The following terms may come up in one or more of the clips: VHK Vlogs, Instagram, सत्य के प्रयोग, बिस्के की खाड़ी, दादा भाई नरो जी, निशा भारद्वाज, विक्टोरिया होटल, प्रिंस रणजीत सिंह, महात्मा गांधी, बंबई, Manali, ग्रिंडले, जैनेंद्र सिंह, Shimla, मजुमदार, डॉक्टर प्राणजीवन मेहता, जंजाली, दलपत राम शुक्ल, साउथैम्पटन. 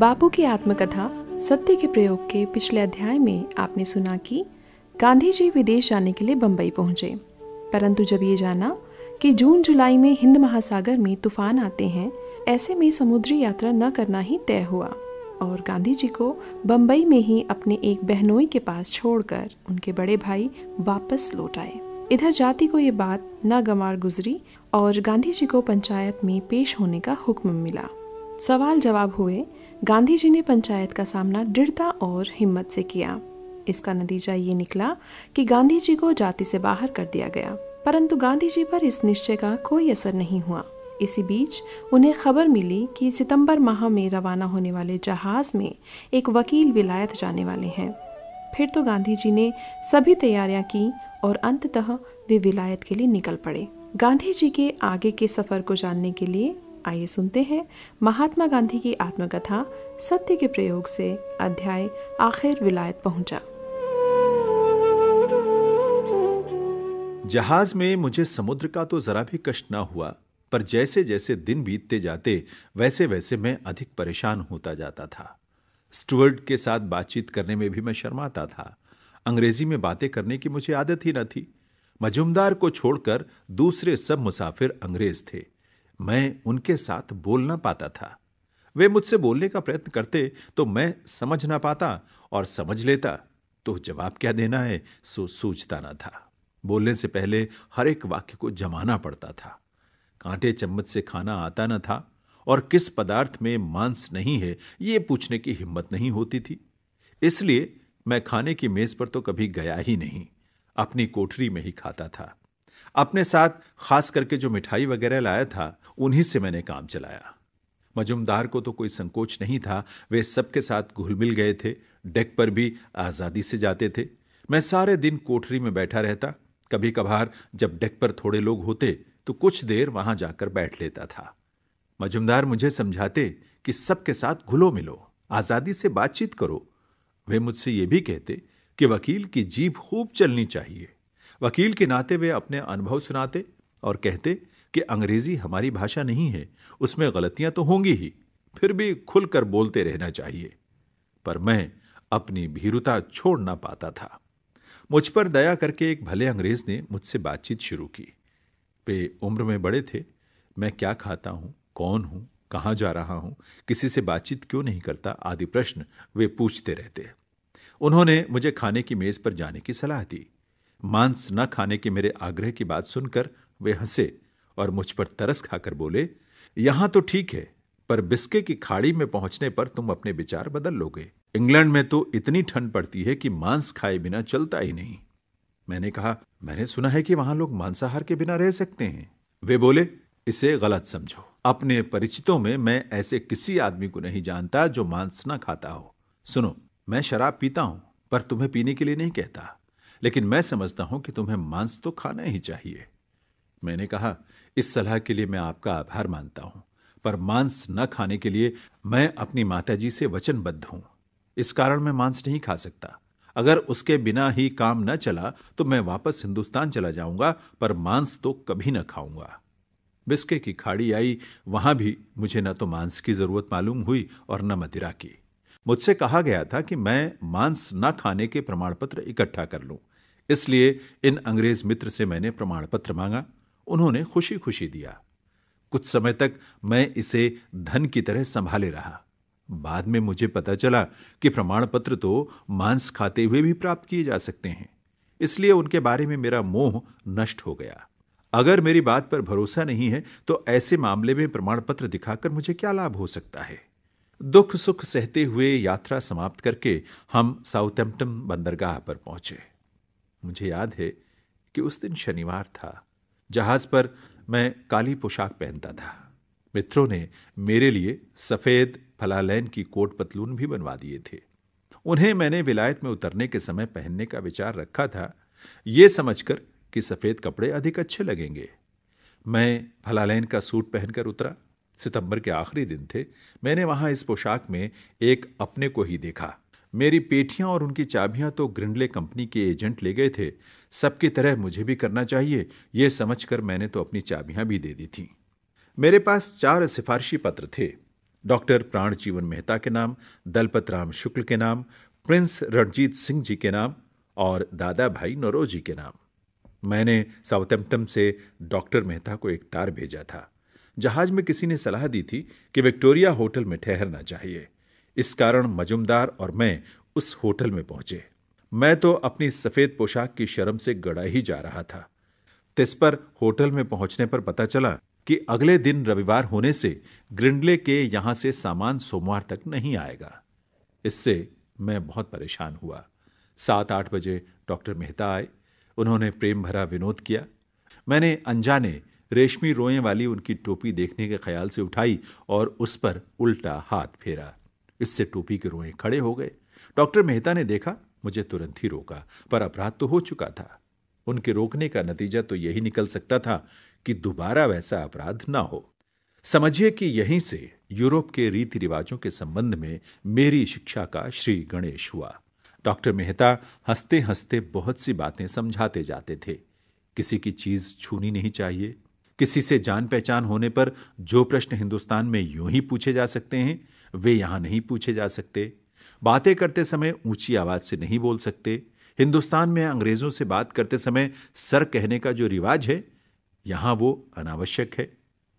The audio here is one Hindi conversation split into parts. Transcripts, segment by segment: बापू की आत्मकथा सत्य के प्रयोग के पिछले अध्याय में आपने सुना कि गांधी जी विदेश जाने के लिए बंबई पहुंचे, परंतु जब ये जाना कि जून जुलाई में हिंद महासागर में तूफान आते हैं, ऐसे में समुद्री यात्रा न करना ही तय हुआ और गांधी जी को बंबई में ही अपने एक बहनोई के पास छोड़कर उनके बड़े भाई वापस लौट आए। इधर जाति को ये बात नागवार गुजरी और गांधी जी को पंचायत में पेश होने का हुक्म मिला। सवाल जवाब हुए। गांधी जी ने पंचायत का सामना दृढ़ता और हिम्मत से किया। इसका नतीजा ये निकला कि गांधी जी को जाति से बाहर कर दिया गया, परंतु गांधी जी पर इस निश्चय का कोई असर नहीं हुआ। इसी बीच उन्हें खबर मिली कि सितंबर माह में रवाना होने वाले जहाज में एक वकील विलायत जाने वाले हैं। फिर तो गांधी जी ने सभी तैयारियां की और अंततः वे विलायत के लिए निकल पड़े। गांधी जी के आगे के सफर को जानने के लिए आइए सुनते हैं महात्मा गांधी की आत्मकथा सत्य के प्रयोग से अध्याय आखिर विलायत पहुंचा। जहाज में मुझे समुद्र का तो जरा भी कष्ट ना हुआ, पर जैसे जैसे दिन बीतते जाते वैसे वैसे मैं अधिक परेशान होता जाता था। स्टुअर्ड के साथ बातचीत करने में भी मैं शर्माता था। अंग्रेजी में बातें करने की मुझे आदत ही न थी। मजुमदार को छोड़कर दूसरे सब मुसाफिर अंग्रेज थे। मैं उनके साथ बोल ना पाता था। वे मुझसे बोलने का प्रयत्न करते तो मैं समझ ना पाता, और समझ लेता तो जवाब क्या देना है सो सूझता ना था। बोलने से पहले हर एक वाक्य को जमाना पड़ता था। कांटे चम्मच से खाना आता न था और किस पदार्थ में मांस नहीं है ये पूछने की हिम्मत नहीं होती थी। इसलिए मैं खाने की मेज पर तो कभी गया ही नहीं, अपनी कोठरी में ही खाता था। अपने साथ खास करके जो मिठाई वगैरह लाया था उन्हीं से मैंने काम चलाया। मजुमदार को तो कोई संकोच नहीं था, वे सबके साथ घुल मिल गए थे। डेक पर भी आज़ादी से जाते थे। मैं सारे दिन कोठरी में बैठा रहता। कभी कभार जब डेक पर थोड़े लोग होते तो कुछ देर वहां जाकर बैठ लेता था। मजुमदार मुझे समझाते कि सबके साथ घुलो मिलो, आज़ादी से बातचीत करो। वे मुझसे ये भी कहते कि वकील की जीभ खूब चलनी चाहिए। वकील के नाते वे अपने अनुभव सुनाते और कहते कि अंग्रेजी हमारी भाषा नहीं है, उसमें गलतियां तो होंगी ही, फिर भी खुलकर बोलते रहना चाहिए। पर मैं अपनी भीरुता छोड़ ना पाता था। मुझ पर दया करके एक भले अंग्रेज ने मुझसे बातचीत शुरू की। वे उम्र में बड़े थे। मैं क्या खाता हूँ, कौन हूँ, कहाँ जा रहा हूँ, किसी से बातचीत क्यों नहीं करता आदि प्रश्न वे पूछते रहते। उन्होंने मुझे खाने की मेज पर जाने की सलाह दी। मांस न खाने के मेरे आग्रह की बात सुनकर वे हंसे और मुझ पर तरस खाकर बोले, यहां तो ठीक है, पर बिस्के की खाड़ी में पहुंचने पर तुम अपने विचार बदल लोगे। इंग्लैंड में तो इतनी ठंड पड़ती है कि मांस खाए बिना चलता ही नहीं। मैंने कहा, मैंने सुना है कि वहां लोग मांसाहार के बिना रह सकते हैं। वे बोले, इसे गलत समझो। अपने परिचितों में मैं ऐसे किसी आदमी को नहीं जानता जो मांस ना खाता हो। सुनो, मैं शराब पीता हूं, पर तुम्हें पीने के लिए नहीं कहता, लेकिन मैं समझता हूं कि तुम्हें मांस तो खाना ही चाहिए। मैंने कहा, इस सलाह के लिए मैं आपका आभार मानता हूं, पर मांस न खाने के लिए मैं अपनी माताजी से वचनबद्ध हूं। इस कारण मैं मांस नहीं खा सकता। अगर उसके बिना ही काम न चला तो मैं वापस हिंदुस्तान चला जाऊंगा, पर मांस तो कभी न खाऊंगा। बिस्के की खाड़ी आई, वहां भी मुझे न तो मांस की जरूरत मालूम हुई और न मदिरा की। मुझसे कहा गया था कि मैं मांस न खाने के प्रमाण पत्र इकट्ठा कर लूं। इसलिए इन अंग्रेज मित्र से मैंने प्रमाण पत्र मांगा। उन्होंने खुशी खुशी दिया। कुछ समय तक मैं इसे धन की तरह संभाले रहा। बाद में मुझे पता चला कि प्रमाण पत्र तो मांस खाते हुए भी प्राप्त किए जा सकते हैं। इसलिए उनके बारे में मेरा मोह नष्ट हो गया। अगर मेरी बात पर भरोसा नहीं है तो ऐसे मामले में प्रमाण पत्र दिखाकर मुझे क्या लाभ हो सकता है। दुख सुख सहते हुए यात्रा समाप्त करके हम साउथैम्पटन बंदरगाह पर पहुंचे। मुझे याद है कि उस दिन शनिवार था। जहाज पर मैं काली पोशाक पहनता था। मित्रों ने मेरे लिए सफ़ेद फलालैन की कोट पतलून भी बनवा दिए थे। उन्हें मैंने विलायत में उतरने के समय पहनने का विचार रखा था, ये समझकर कि सफ़ेद कपड़े अधिक अच्छे लगेंगे। मैं फलालैन का सूट पहनकर उतरा। सितंबर के आखिरी दिन थे। मैंने वहाँ इस पोशाक में एक अपने को ही देखा। मेरी पेटियां और उनकी चाबियां तो ग्रिंडले कंपनी के एजेंट ले गए थे। सबकी तरह मुझे भी करना चाहिए, यह समझकर मैंने तो अपनी चाबियां भी दे दी थीं। मेरे पास 4 सिफारिशी पत्र थे। डॉक्टर प्राणजीवन मेहता के नाम, दलपत राम शुक्ल के नाम, प्रिंस रणजीत सिंह जी के नाम और दादा भाई नरो जी के नाम। मैंने साउथैम्पटन से डॉक्टर मेहता को एक तार भेजा था। जहाज में किसी ने सलाह दी थी कि विक्टोरिया होटल में ठहरना चाहिए। इस कारण मजुमदार और मैं उस होटल में पहुंचे। मैं तो अपनी सफेद पोशाक की शर्म से गड़ा ही जा रहा था। तिस पर होटल में पहुंचने पर पता चला कि अगले दिन रविवार होने से ग्रिंडले के यहां से सामान सोमवार तक नहीं आएगा। इससे मैं बहुत परेशान हुआ। 7-8 बजे डॉक्टर मेहता आए। उन्होंने प्रेम भरा विनोद किया। मैंने अनजाने रेशमी रोएं वाली उनकी टोपी देखने के ख्याल से उठाई और उस पर उल्टा हाथ फेरा। इससे टोपी के रोएं खड़े हो गए। डॉक्टर मेहता ने देखा, मुझे तुरंत ही रोका, पर अपराध तो हो चुका था। उनके रोकने का नतीजा तो यही निकल सकता था कि दोबारा वैसा अपराध ना हो। समझिए कि यहीं से यूरोप के रीति रिवाजों के संबंध में मेरी शिक्षा का श्री गणेश हुआ। डॉक्टर मेहता हंसते हंसते बहुत सी बातें समझाते जाते थे। किसी की चीज छूनी नहीं चाहिए। किसी से जान पहचान होने पर जो प्रश्न हिंदुस्तान में यूं ही पूछे जा सकते हैं वे यहां नहीं पूछे जा सकते। बातें करते समय ऊंची आवाज से नहीं बोल सकते। हिंदुस्तान में अंग्रेजों से बात करते समय सर कहने का जो रिवाज है, यहां वो अनावश्यक है।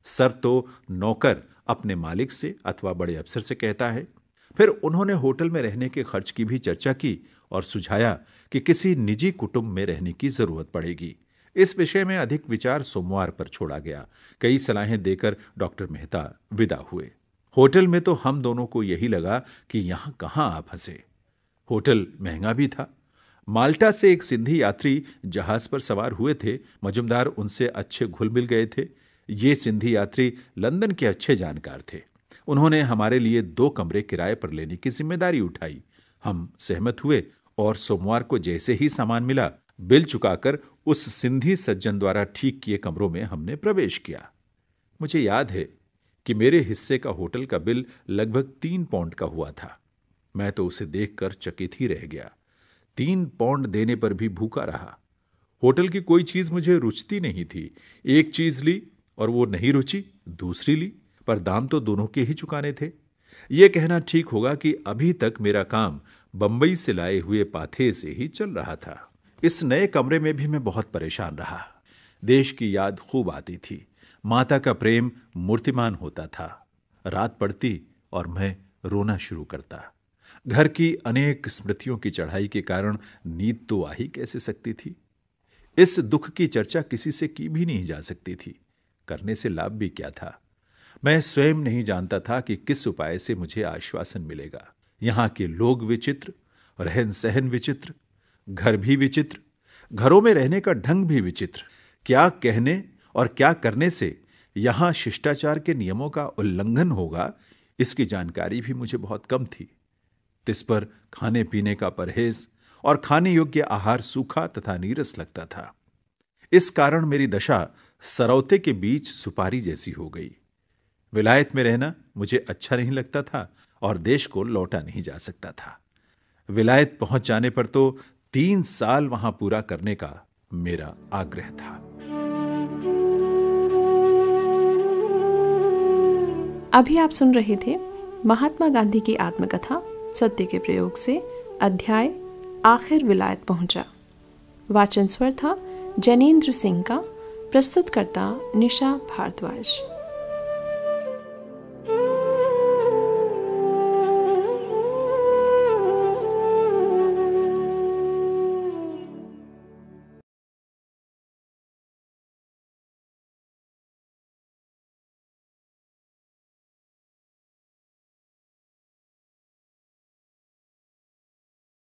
सर तो नौकर अपने मालिक से अथवा बड़े अफसर से कहता है। फिर उन्होंने होटल में रहने के खर्च की भी चर्चा की और सुझाया कि किसी निजी कुटुंब में रहने की जरूरत पड़ेगी। इस विषय में अधिक विचार सोमवार पर छोड़ा गया। कई सलाहें देकर डॉक्टर मेहता विदा हुए। होटल में तो हम दोनों को यही लगा कि यहां कहाँ आप हंसे। होटल महंगा भी था। माल्टा से एक सिंधी यात्री जहाज पर सवार हुए थे। मजुमदार उनसे अच्छे घुल मिल गए थे। ये सिंधी यात्री लंदन के अच्छे जानकार थे। उन्होंने हमारे लिए 2 कमरे किराए पर लेने की जिम्मेदारी उठाई। हम सहमत हुए और सोमवार को जैसे ही सामान मिला, बिल चुकाकर उस सिंधी सज्जन द्वारा ठीक किए कमरों में हमने प्रवेश किया। मुझे याद है कि मेरे हिस्से का होटल का बिल लगभग 3 पाउंड का हुआ था। मैं तो उसे देखकर चकित ही रह गया। 3 पाउंड देने पर भी भूखा रहा। होटल की कोई चीज मुझे रुचती नहीं थी। एक चीज ली और वो नहीं रुची, दूसरी ली, पर दाम तो दोनों के ही चुकाने थे। ये कहना ठीक होगा कि अभी तक मेरा काम बंबई से लाए हुए पाथे से ही चल रहा था। इस नए कमरे में भी मैं बहुत परेशान रहा। देश की याद खूब आती थी। माता का प्रेम मूर्तिमान होता था। रात पड़ती और मैं रोना शुरू करता। घर की अनेक स्मृतियों की चढ़ाई के कारण नींद तो आ ही कैसे सकती थी। इस दुख की चर्चा किसी से की भी नहीं जा सकती थी। करने से लाभ भी क्या था। मैं स्वयं नहीं जानता था कि किस उपाय से मुझे आश्वासन मिलेगा। यहाँ के लोग विचित्र, रहन सहन विचित्र, घर भी विचित्र, घरों में रहने का ढंग भी विचित्र। क्या कहने और क्या करने से यहाँ शिष्टाचार के नियमों का उल्लंघन होगा, इसकी जानकारी भी मुझे बहुत कम थी। तिस पर खाने पीने का परहेज और खाने योग्य आहार सूखा तथा नीरस लगता था। इस कारण मेरी दशा सरौते के बीच सुपारी जैसी हो गई। विलायत में रहना मुझे अच्छा नहीं लगता था और देश को लौटा नहीं जा सकता था। विलायत पहुंच जाने पर तो 3 साल वहां पूरा करने का मेरा आग्रह था। अभी आप सुन रहे थे महात्मा गांधी की आत्मकथा सत्य के प्रयोग से, अध्याय आखिर विलायत पहुंचा। वाचन स्वर था जैनेंद्र सिंह का, प्रस्तुतकर्ता निशा भारद्वाज।